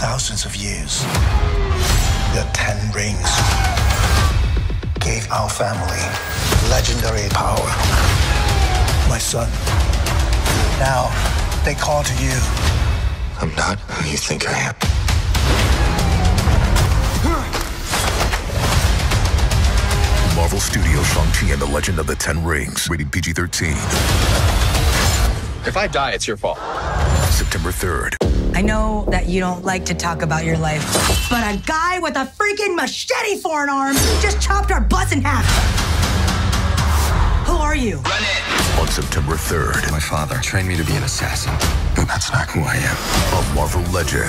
thousands of years, the Ten Rings gave our family legendary power. My son, now they call to you. I'm not who you think I am. Marvel Studios, Shang-Chi and the Legend of the Ten Rings. Rated PG-13. If I die, it's your fault. September 3rd. I know that you don't like to talk about your life, but a guy with a freaking machete for an arm just chopped our butts in half. Who are you? Run it! On September 3rd. My father trained me to be an assassin, but that's not who I am. A Marvel legend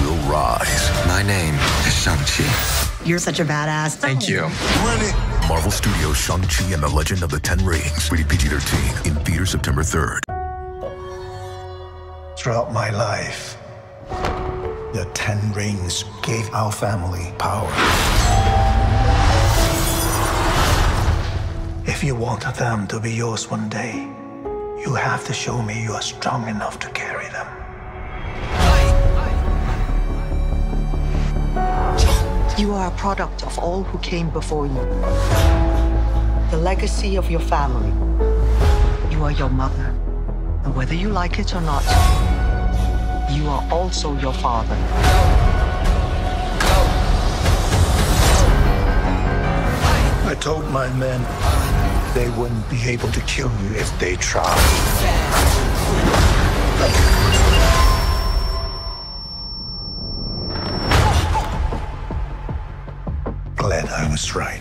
will rise. My name is Shang-Chi. You're such a badass. Thank you. Run it! Marvel Studios, Shang-Chi and the Legend of the Ten Rings. Rated PG-13. In theaters September 3rd. Throughout my life, the Ten Rings gave our family power. If you want them to be yours one day, you have to show me you are strong enough to carry them. You are a product of all who came before you. The legacy of your family. You are your mother. And whether you like it or not, you are also your father. I told my men they wouldn't be able to kill you if they tried. Glad I was right.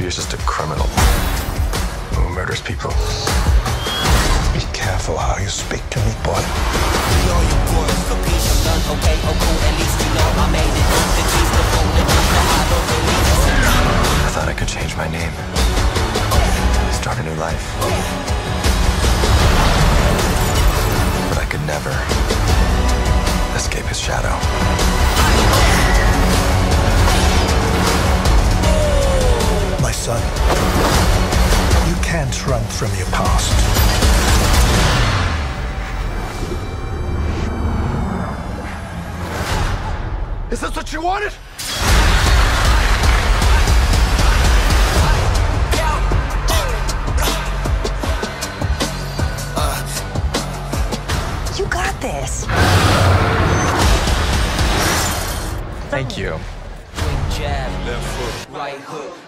You're just a criminal. Murders people. Be careful how you speak to me, boy. I thought I could change my name. Start a new life. But I could never escape his shadow. My son. You can't run from your past. Is this what you wanted? You got this. Thank you. Jab, left foot, right hook.